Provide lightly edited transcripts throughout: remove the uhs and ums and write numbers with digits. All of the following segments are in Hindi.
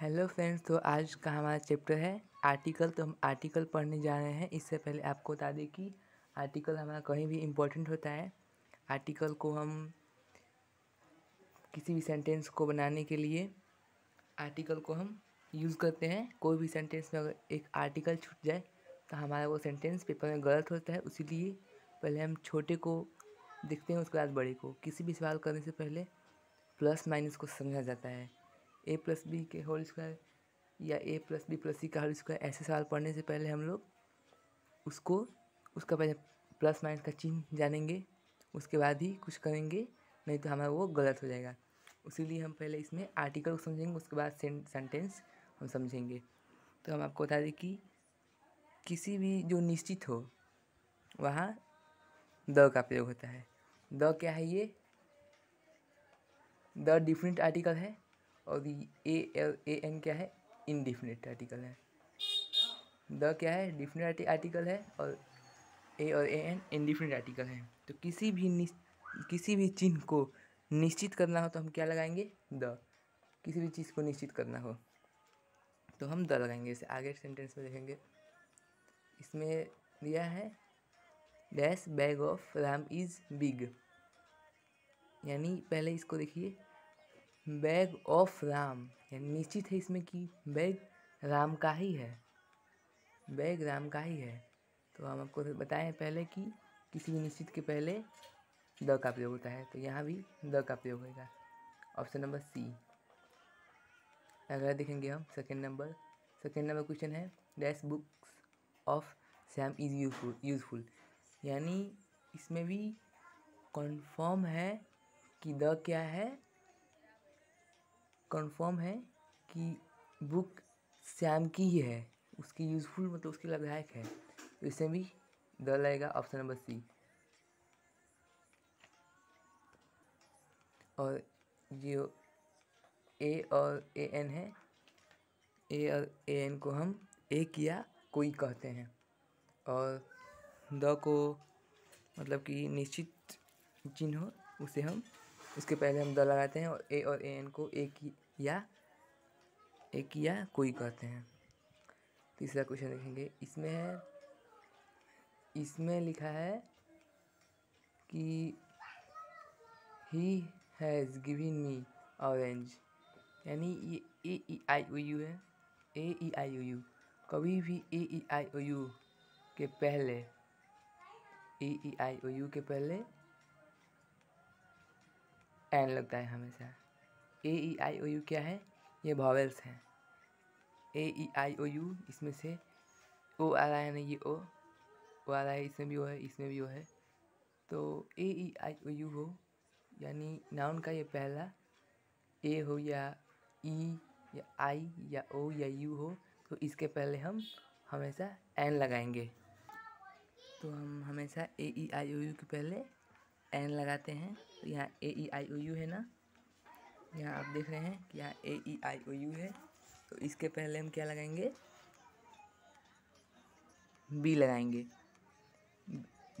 हेलो फ्रेंड्स, तो आज का हमारा चैप्टर है आर्टिकल। तो हम आर्टिकल पढ़ने जा रहे हैं। इससे पहले आपको बता दें कि आर्टिकल हमारा कहीं भी इम्पोर्टेंट होता है। आर्टिकल को हम किसी भी सेंटेंस को बनाने के लिए आर्टिकल को हम यूज़ करते हैं। कोई भी सेंटेंस में अगर एक आर्टिकल छूट जाए तो हमारा वो सेंटेंस पेपर में गलत होता है। इसीलिए पहले हम छोटे को देखते हैं, उसके बाद बड़े को। किसी भी सवाल करने से पहले प्लस माइनस को समझा जाता है। ए प्लस बी के होल स्क्वायर या A plus B plus C का होल स्क्वायर, ऐसे सवाल पढ़ने से पहले हम लोग उसका पहले प्लस माइनस का चिन्ह जानेंगे, उसके बाद ही कुछ करेंगे, नहीं तो हमारा वो गलत हो जाएगा। इसीलिए हम पहले इसमें आर्टिकल को समझेंगे, उसके बाद सेंटेंस हम समझेंगे। तो हम आपको बता दें कि किसी भी जो निश्चित हो वहाँ द का प्रयोग होता है। द क्या है? ये द डिफिनिट आर्टिकल है। और एन क्या है? इनडिफिनिट आर्टिकल है। द क्या है? डिफिनिट आर्टिकल है। और एन इनडिफिनिट आर्टिकल है। तो किसी भी चिन्ह को निश्चित करना हो तो हम क्या लगाएंगे? द। किसी भी चीज़ को निश्चित करना हो तो हम द लगाएंगे। जैसे आगे सेंटेंस में देखेंगे, इसमें दिया है dash bag of Ram is big, यानी पहले इसको देखिए, बैग ऑफ राम, यानी निश्चित है इसमें कि बैग राम का ही है। बैग राम का ही है। तो हम आपको बताएं पहले कि किसी भी निश्चित के पहले द का प्रयोग होता है, तो यहाँ भी द का प्रयोग होगा। Option number C. अगर देखेंगे हम सेकेंड नंबर क्वेश्चन है dash books of Shyam is useful, यानी इसमें भी कन्फर्म है कि द क्या है, कंफर्म है कि बुक श्याम की ही है, उसकी यूज़फुल मतलब उसकी लाभदायक है, तो इसमें भी द लगेगा। Option number C. और जो ए और ए एन को हम एक या कोई कहते हैं, और द को मतलब कि निश्चित चिन्ह हो उसे हम उसके पहले हम द लगाते हैं, और ए एन को एक या कोई कहते हैं। तीसरा क्वेश्चन देखेंगे, इसमें है, इसमें लिखा है कि he has given me orange, यानी ये ए ई आई ओ यू है। ए ई आई ओ यू, कभी भी ए ई आई ओ यू के पहले एन लगता है हमेशा। ए ई आई ओ यू क्या है? ये वॉवेल्स हैं। ए ई आई ओ यू, इसमें से ओ आ रहा है ना, ये ओ आ रहा है, इसमें भी ओ है, इसमें भी ओ है, तो ए ई आई ओ यू हो, यानी नाउन का ये पहला ए हो या ई या आई या ओ या यू हो, तो इसके पहले हम हमेशा एन लगाएंगे। तो हम हमेशा ए ई आई ओ यू के पहले एन लगाते हैं। तो यहाँ ए ई आई ओ यू है ना, यहाँ आप देख रहे हैं कि यहाँ ए ई आई ओ यू है, तो इसके पहले हम क्या लगाएंगे? बी लगाएंगे।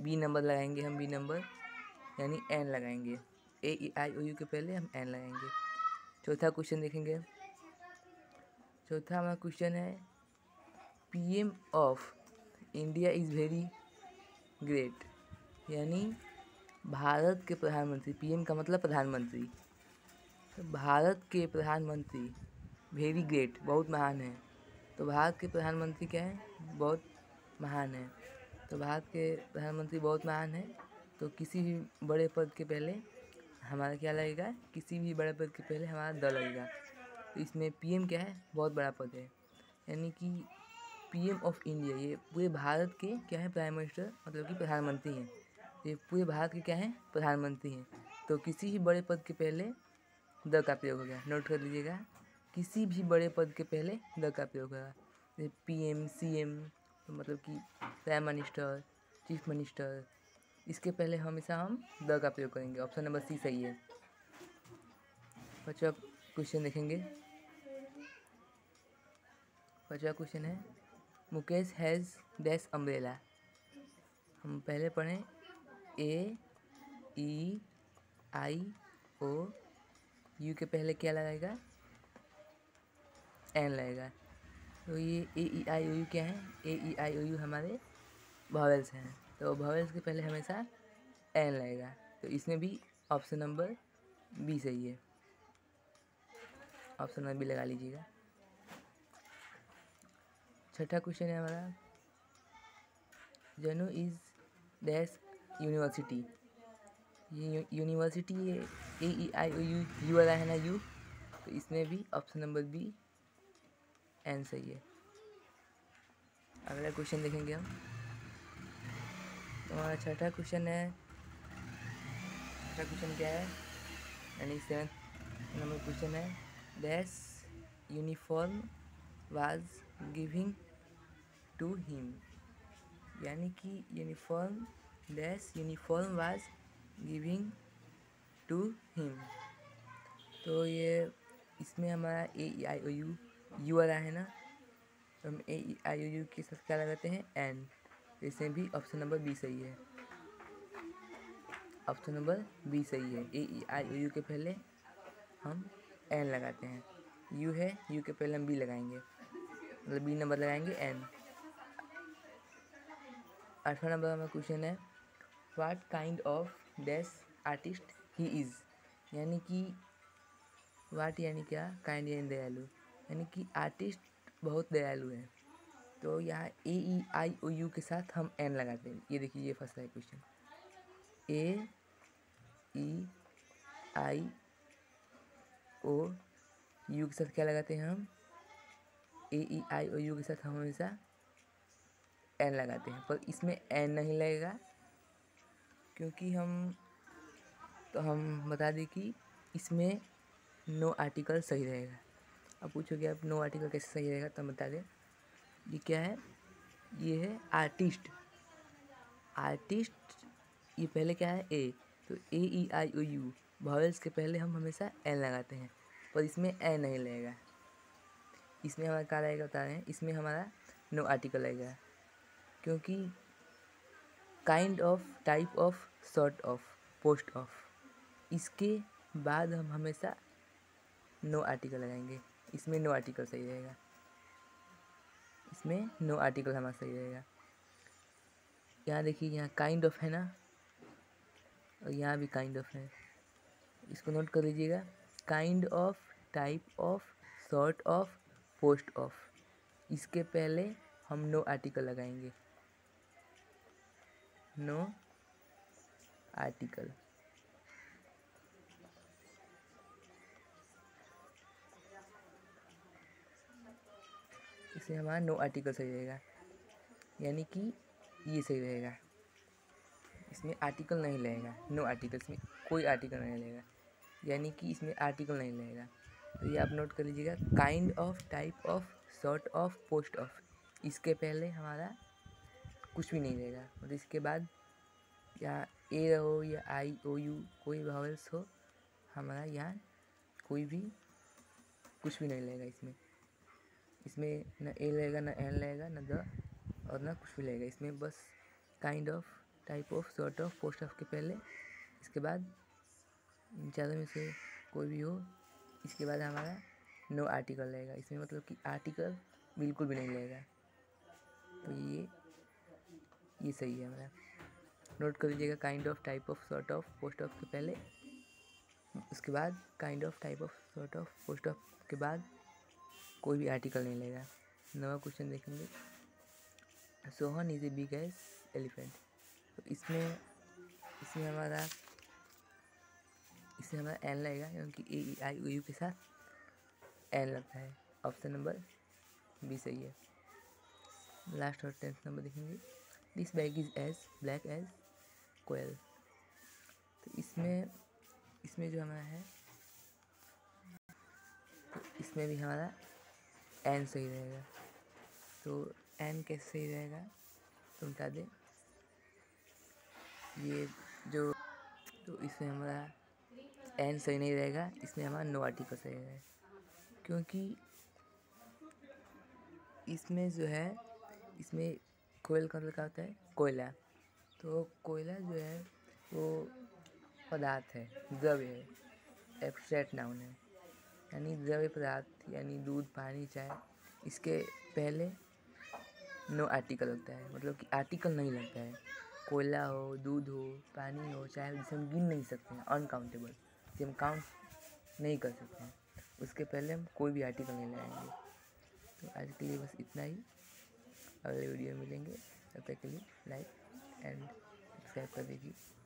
बी नंबर लगाएंगे हम, बी नंबर यानी एन लगाएंगे। ए ई आई ओ यू के पहले हम एन लगाएंगे। चौथा क्वेश्चन देखेंगे। चौथा हमारा क्वेश्चन है PM of India is very great, यानी भारत के प्रधानमंत्री, पीएम का मतलब प्रधानमंत्री, तो भारत के प्रधानमंत्री वेरी ग्रेट, बहुत महान है। तो भारत के प्रधानमंत्री क्या है? बहुत महान है। तो भारत के प्रधानमंत्री बहुत महान है, तो किसी भी बड़े पद के पहले हमारा क्या लगेगा? किसी भी बड़े पद के पहले हमारा द लगेगा। तो इसमें पीएम क्या है? बहुत बड़ा पद है, यानी कि पीएम ऑफ इंडिया, ये पूरे भारत के क्या है? प्राइम मिनिस्टर मतलब कि प्रधानमंत्री हैं, ये पूरे भारत के क्या हैं? प्रधानमंत्री हैं। तो किसी भी बड़े पद के पहले द का प्रयोग होगा। नोट कर लीजिएगा, किसी भी बड़े पद के पहले द का प्रयोग होगा। जैसे पीएम, सीएम मतलब कि प्राइम मिनिस्टर, चीफ मिनिस्टर, इसके पहले हमेशा हम द का प्रयोग करेंगे। ऑप्शन नंबर सी सही है। पाँचवा क्वेश्चन है मुकेश हैज़ डैश अम्ब्रेला। हम पहले पढ़ें ए ई आई ओ यू के पहले क्या लगाएगा? एन लगेगा। तो ये ए ई आई ओ यू क्या है? ए ई आई ओ यू हमारे वॉवेल्स हैं, तो वॉवेल्स के पहले हमेशा एन लगेगा। तो इसमें भी ऑप्शन नंबर बी सही है, ऑप्शन नंबर बी लगा लीजिएगा। छठा क्वेश्चन है हमारा, जनु इज डैश यूनिवर्सिटी। ये university A E I O U U वाला है ना यू, तो इसमें भी ऑप्शन नंबर बी एन सही है। अगला क्वेश्चन देखेंगे हम, तो हमारा छठा क्वेश्चन है, छठा क्वेश्चन क्या है यानी 7 नंबर क्वेश्चन है, dash uniform was giving to him. यानी कि uniform dash uniform was giving to him, तो ये इसमें हमारा ए E I O U U वाला है ना, तो हम ए ई आई ओ यू के साथ क्या लगाते हैं एन, तो इसमें भी ऑप्शन नंबर बी सही है, ऑप्शन नंबर बी सही है। ए ई आई ओ यू के पहले हम एन लगाते हैं, यू है यू के पहले हम बी लगाएंगे, मतलब बी नंबर लगाएंगे एन। आठवां नंबर हमारा क्वेश्चन है, what kind of dash artist he is. यानी कि वाट यानी क्या, काइंड यानी दयालु, यानी कि आर्टिस्ट बहुत दयालु है। तो यहाँ ए ई आई ओ यू के साथ हम एन लगाते हैं। ये देखिए ये फर्स्ट है question, A E I O you के साथ क्या लगाते हैं हम, ए ई आई ओ यू के साथ हम हमेशा एन लगाते हैं, पर इसमें एन नहीं लगेगा क्योंकि हम बता दें कि इसमें नो आर्टिकल सही रहेगा। अब पूछोगे आप नो आर्टिकल कैसे सही रहेगा, तो बता दें ये क्या है, ये है आर्टिस्ट, आर्टिस्ट ये पहले क्या है ए, तो ए E I O you vowels के पहले हम हमेशा एन लगाते हैं, पर इसमें एन नहीं लगेगा। इसमें हमारा क्या रहेगा बता रहे हैं, इसमें हमारा नो आर्टिकल लगेगा, क्योंकि kind of type of sort of post of इसके बाद हम हमेशा नो आर्टिकल लगाएंगे, इसमें नो आर्टिकल सही रहेगा, इसमें नो आर्टिकल हमारा सही रहेगा। यहाँ देखिए यहाँ काइंड ऑफ है ना, और यहाँ भी काइंड ऑफ है, इसको नोट कर लीजिएगा, kind of type of sort of post of इसके पहले हम नो आर्टिकल लगाएंगे, नो आर्टिकल। इससे हमारा नो आर्टिकल सही रहेगा, यानी कि ये सही रहेगा, इसमें आर्टिकल नहीं लगेगा, नो आर्टिकल, इसमें कोई आर्टिकल नहीं लगेगा, यानी कि इसमें आर्टिकल नहीं लगेगा। तो ये आप नोट कर लीजिएगा, kind of type of sort of post of इसके पहले हमारा कुछ भी नहीं रहेगा, और इसके बाद या ए हो या आई ओ यू कोई वॉवेल्स हो हमारा यहाँ कोई भी कुछ भी नहीं रहेगा, इसमें इसमें ना ए रहेगा ना एन रहेगा ना द और ना कुछ भी रहेगा, इसमें बस kind of type of sort of post of के पहले, इसके बाद इन चारों में से कोई भी हो, इसके बाद हमारा नो आर्टिकल रहेगा, इसमें मतलब कि आर्टिकल बिल्कुल भी नहीं रहेगा। तो ये सही है हमारा, नोट कर लीजिएगा, kind of type of sort of post of के पहले, उसके बाद kind of type of sort of post of के बाद कोई भी आर्टिकल नहीं लेगा। नवा क्वेश्चन देखेंगे, Sohan is a big as elephant. तो इसमें हमारा एन लगेगा, क्योंकि ए ई आई ओ यू के साथ एन लगता है, ऑप्शन नंबर बी सही है। लास्ट और 10th नंबर देखेंगे, this bag is as black as कोयल। तो इसमें जो हमारा है, तो इसमें भी हमारा एन सही रहेगा। तो एन कैसे सही रहेगा तुम बता दे, ये जो तो इसमें हमारा एन सही नहीं रहेगा, इसमें हमारा नो आर्टिकल सही रहेगा, क्योंकि इसमें जो है इसमें कोयल का मतलब क्या होता है कोयला, तो कोयला जो है वो पदार्थ है, द्रव्य है, एब्स्ट्रैक्ट नाउन है, यानी द्रव्य पदार्थ यानी दूध, पानी, चाय, इसके पहले नो आर्टिकल लगता है, मतलब कि आर्टिकल नहीं लगता है। कोयला हो, दूध हो, पानी हो, चाय, जिसे हम गिन नहीं सकते हैं, अनकाउंटेबल, जिसे हम काउंट नहीं कर सकते हैं, उसके पहले हम कोई भी आर्टिकल नहीं लाएंगे। तो आज के लिए बस इतना ही, अगले वीडियो में मिलेंगे, तब तक के लिए लाइक एंड सब्सक्राइब कर दीजिए।